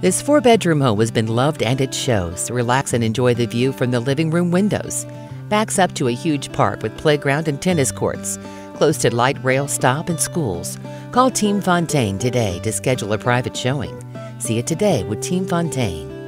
This 4-bedroom home has been loved and it shows. Relax and enjoy the view from the living room windows. Backs up to a huge park with playground and tennis courts, close to light rail stop and schools. Call Team Fontaine today to schedule a private showing. See it today with Team Fontaine.